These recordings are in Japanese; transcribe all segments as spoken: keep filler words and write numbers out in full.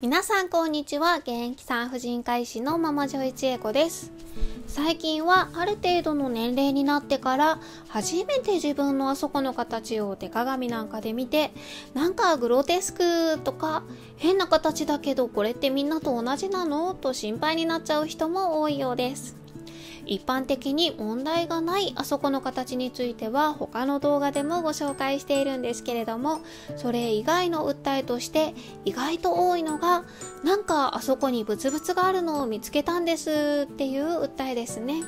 皆さんこんにちは。現役産婦人科医師のママジョイチエコです。最近はある程度の年齢になってから初めて自分のあそこの形を手鏡なんかで見て、なんかグロテスクとか変な形だけどこれってみんなと同じなのと心配になっちゃう人も多いようです。一般的に問題がないあそこの形については他の動画でもご紹介しているんですけれども、それ以外の訴えとして意外と多いのが、なんかあそこにブツブツがあるのを見つけたんですっていう訴えですね。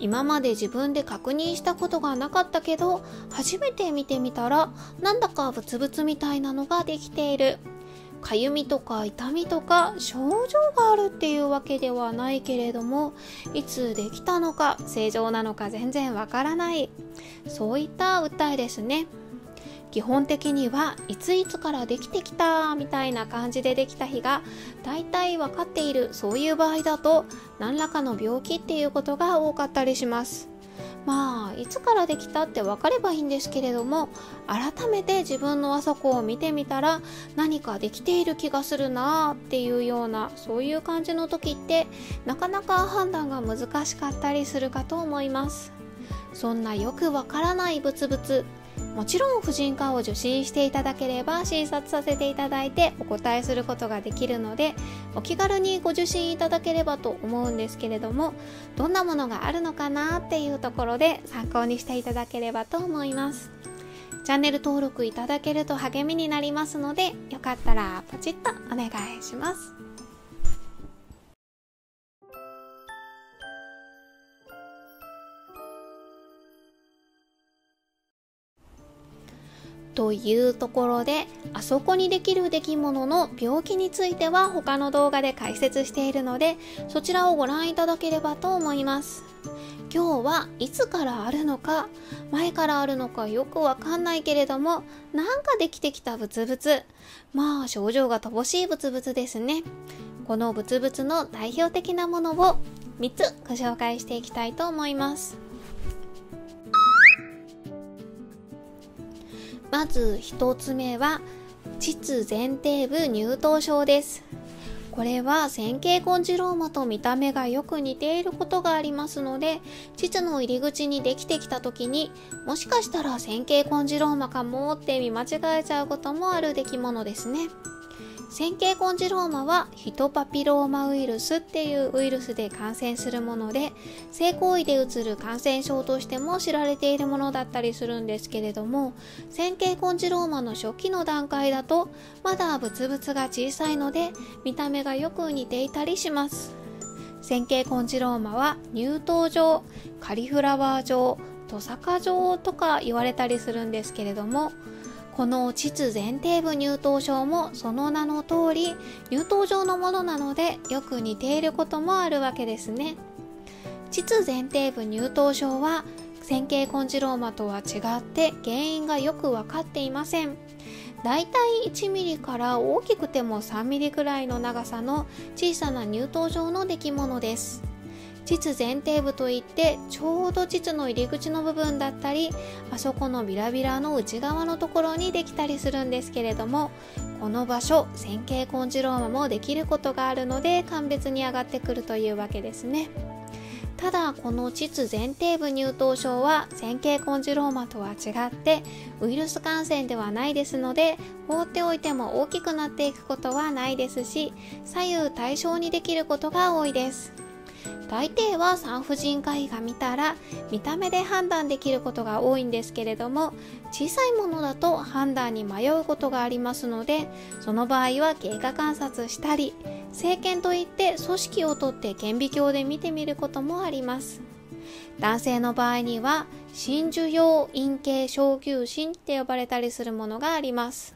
今まで自分で確認したことがなかったけど初めて見てみたらなんだかブツブツみたいなのができている。かゆみとか痛みとか症状があるっていうわけではないけれども、いつできたのか正常なのか全然わからない、そういった訴えですね。基本的にはいついつからできてきたみたいな感じでできた日が大体わかっている、そういう場合だと何らかの病気っていうことが多かったりします。まあいつからできたって分かればいいんですけれども、改めて自分のあそこを見てみたら何かできている気がするなーっていうような、そういう感じの時ってなかなか判断が難しかったりするかと思います。そんなよくわからないブツブツ、もちろん婦人科を受診していただければ診察させていただいてお答えすることができるので、お気軽にご受診いただければと思うんですけれども、どんなものがあるのかなっていうところで参考にしていただければと思います。チャンネル登録いただけると励みになりますので、よかったらポチッとお願いします。というところで、あそこにできる出来物の病気については他の動画で解説しているので、そちらをご覧いただければと思います。今日はいつからあるのか、前からあるのかよくわかんないけれども、なんかできてきたブツブツ。まあ症状が乏しいブツブツですね。このブツブツの代表的なものをみっつご紹介していきたいと思います。まずひとつめは膣前底部乳頭症です。これは尖形コンジローマと見た目がよく似ていることがありますので、膣の入り口にできてきた時にもしかしたら尖形コンジローマかもって見間違えちゃうこともある出来物ですね。尖形コンジローマはヒトパピローマウイルスっていうウイルスで感染するもので、性行為でうつる感染症としても知られているものだったりするんですけれども、尖形コンジローマの初期の段階だとまだブツブツが小さいので見た目がよく似ていたりします。尖形コンジローマは乳頭状、カリフラワー状、トサカ状とか言われたりするんですけれども、この膣前底部乳頭症もその名の通り乳頭状のものなのでよく似ていることもあるわけですね。膣前底部乳頭症は尖形コンジローマとは違って原因がよく分かっていません。だいたいいちミリから大きくてもさんミリくらいの長さの小さな乳頭状の出来物です。膣前底部といってちょうど膣の入り口の部分だったり、あそこのビラビラの内側のところにできたりするんですけれども、この場所尖形コンジローマもできることがあるので鑑別に上がってくるというわけですね。ただこの膣前底部乳頭症は尖形コンジローマとは違ってウイルス感染ではないですので、放っておいても大きくなっていくことはないですし、左右対称にできることが多いです。大抵は産婦人科医が見たら見た目で判断できることが多いんですけれども、小さいものだと判断に迷うことがありますので、その場合は経過観察したり、生検といって組織をとって顕微鏡で見てみることもあります。男性の場合には真珠様陰茎小球疹って呼ばれたりするものがあります。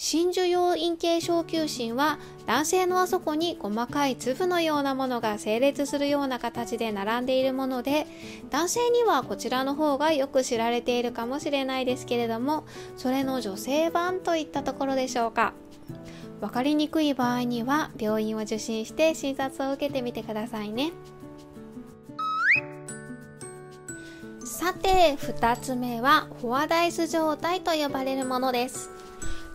真珠様陰茎小球疹は男性のあそこに細かい粒のようなものが整列するような形で並んでいるもので、男性にはこちらの方がよく知られているかもしれないですけれども、それの女性版といったところでしょうか。分かりにくい場合には病院を受診して診察を受けてみてくださいね。さてふたつめはフォアダイス状態と呼ばれるものです。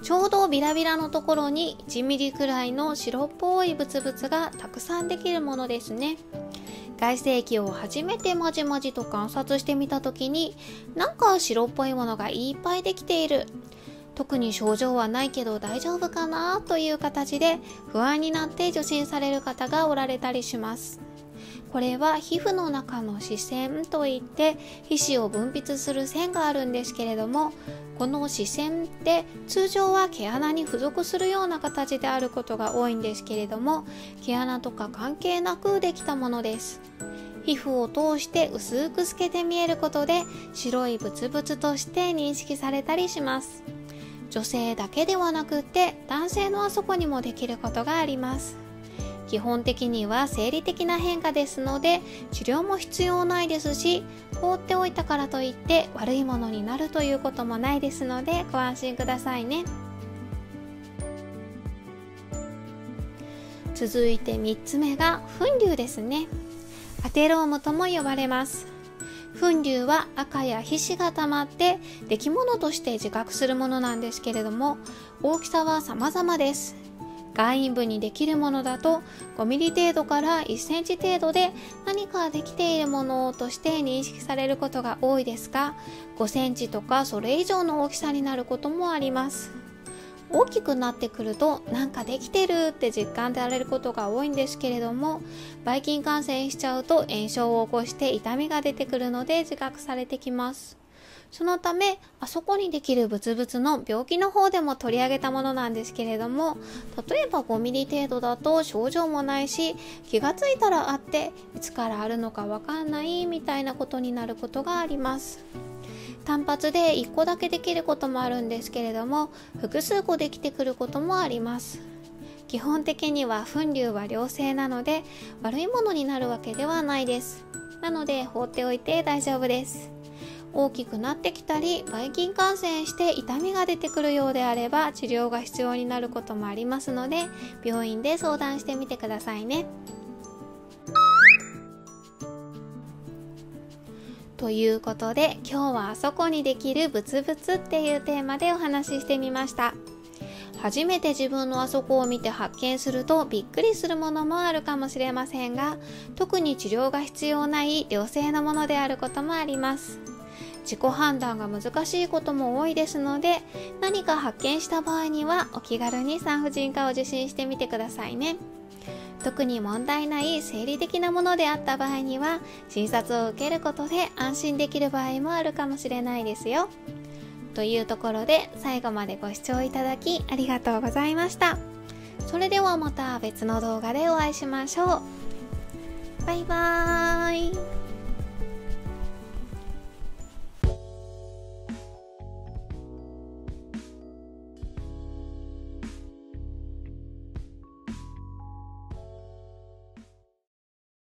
ちょうどビラビラのところにいちミリくらいの白っぽいブツブツがたくさんできるものですね。外生液を初めてまじまじと観察してみた時に、なんか白っぽいものがいっぱいできている、特に症状はないけど大丈夫かなという形で不安になって受診される方がおられたりします。これは皮膚の中の脂腺といって皮脂を分泌する腺があるんですけれども、この脂腺って通常は毛穴に付属するような形であることが多いんですけれども、毛穴とか関係なくできたものです。皮膚を通して薄く透けて見えることで白いブツブツとして認識されたりします。女性だけではなくって男性のあそこにもできることがあります。基本的には生理的な変化ですので治療も必要ないですし、放っておいたからといって悪いものになるということもないですのでご安心くださいね。続いてみっつめが粉瘤ですね。アテロームとも呼ばれます。粉瘤は赤や皮脂がたまってできものとして自覚するものなんですけれども、大きさは様々です。外陰部にできるものだとごミリ程度からいっセンチ程度で、何かできているものとして認識されることが多いですが、ごセンチとかそれ以上の大きさになることもあります。大きくなってくるとなんかできてるって実感されることが多いんですけれども、ばい菌感染しちゃうと炎症を起こして痛みが出てくるので自覚されてきます。そのためあそこにできるブツブツの病気の方でも取り上げたものなんですけれども、例えばごミリ程度だと症状もないし、気がついたらあっていつからあるのかわかんないみたいなことになることがあります。単発でいっこだけできることもあるんですけれども、複数個できてくることもあります。基本的には粉瘤は良性なので悪いものになるわけではないです。なので放っておいて大丈夫です。大きくなってきたりばい菌感染して痛みが出てくるようであれば治療が必要になることもありますので、病院で相談してみてくださいね。ということで今日はあそこにできるブツブツっていうテーマでお話ししてみました。初めて自分のあそこを見て発見するとびっくりするものもあるかもしれませんが、特に治療が必要ない良性のものであることもあります。自己判断が難しいことも多いですので、何か発見した場合にはお気軽に産婦人科を受診してみてくださいね。特に問題ない生理的なものであった場合には診察を受けることで安心できる場合もあるかもしれないですよ。というところで最後までご視聴いただきありがとうございました。それではまた別の動画でお会いしましょう。バイバーイ。